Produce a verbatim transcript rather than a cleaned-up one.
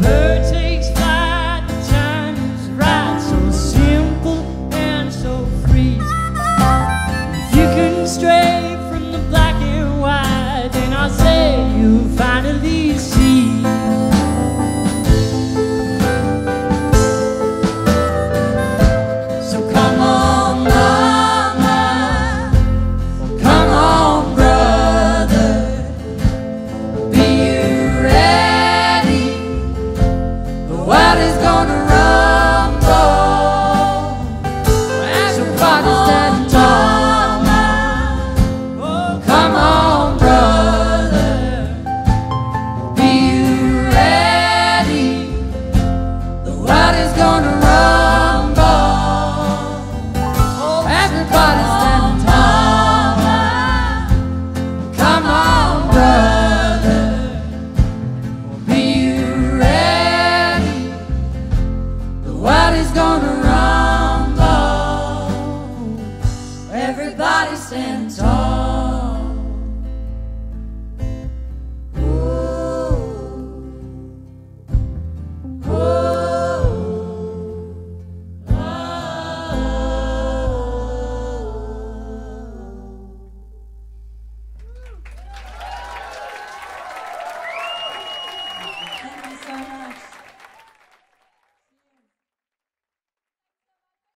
Hey!